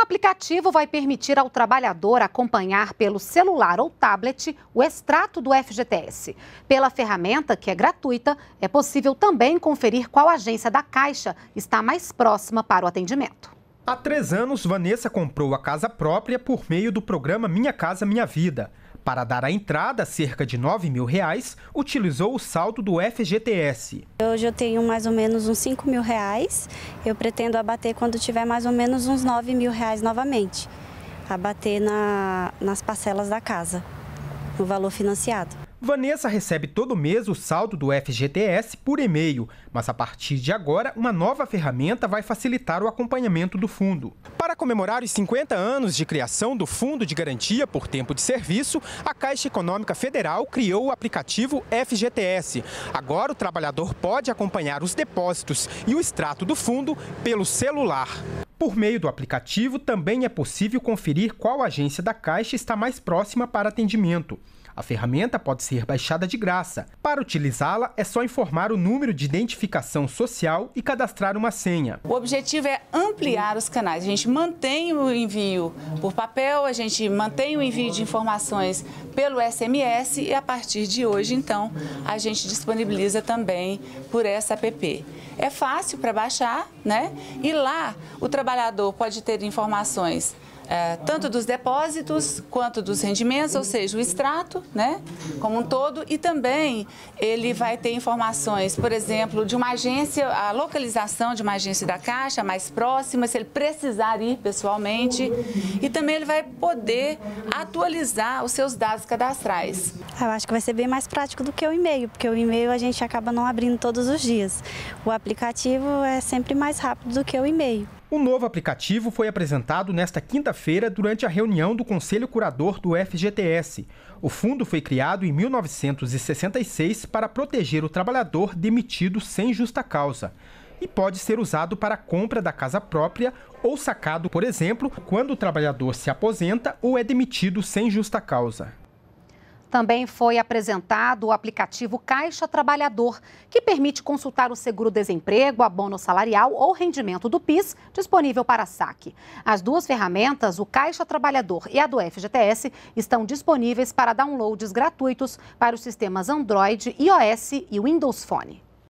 Um aplicativo vai permitir ao trabalhador acompanhar pelo celular ou tablet o extrato do FGTS. Pela ferramenta, que é gratuita, é possível também conferir qual agência da Caixa está mais próxima para o atendimento. Há 3 anos, Vanessa comprou a casa própria por meio do programa Minha Casa, Minha Vida. Para dar a entrada, cerca de R$ 9.000, utilizou o saldo do FGTS. Hoje eu tenho mais ou menos uns R$ 5.000. Eu pretendo abater quando tiver mais ou menos uns R$ 9.000 novamente. Abater nas parcelas da casa, no valor financiado. Vanessa recebe todo mês o saldo do FGTS por e-mail, mas a partir de agora uma nova ferramenta vai facilitar o acompanhamento do fundo. Para comemorar os 50 anos de criação do Fundo de Garantia por Tempo de Serviço, a Caixa Econômica Federal criou o aplicativo FGTS. Agora o trabalhador pode acompanhar os depósitos e o extrato do fundo pelo celular. Por meio do aplicativo, também é possível conferir qual agência da Caixa está mais próxima para atendimento. A ferramenta pode ser baixada de graça. Para utilizá-la, é só informar o número de identificação social e cadastrar uma senha. O objetivo é ampliar os canais. A gente mantém o envio por papel, a gente mantém o envio de informações pelo SMS e, a partir de hoje, então, a gente disponibiliza também por essa app. É fácil para baixar, né? E lá o trabalhador pode ter informações tanto dos depósitos quanto dos rendimentos, ou seja, o extrato, né, como um todo, e também ele vai ter informações, por exemplo, de uma agência, a localização de uma agência da Caixa mais próxima, se ele precisar ir pessoalmente, e também ele vai poder atualizar os seus dados cadastrais. Eu acho que vai ser bem mais prático do que o e-mail, porque o e-mail a gente acaba não abrindo todos os dias. O aplicativo é sempre mais rápido do que o e-mail. O novo aplicativo foi apresentado nesta quinta-feira durante a reunião do Conselho Curador do FGTS. O fundo foi criado em 1966 para proteger o trabalhador demitido sem justa causa e pode ser usado para a compra da casa própria ou sacado, por exemplo, quando o trabalhador se aposenta ou é demitido sem justa causa. Também foi apresentado o aplicativo Caixa Trabalhador, que permite consultar o seguro-desemprego, abono salarial ou rendimento do PIS disponível para saque. As duas ferramentas, o Caixa Trabalhador e a do FGTS, estão disponíveis para downloads gratuitos para os sistemas Android, iOS e Windows Phone.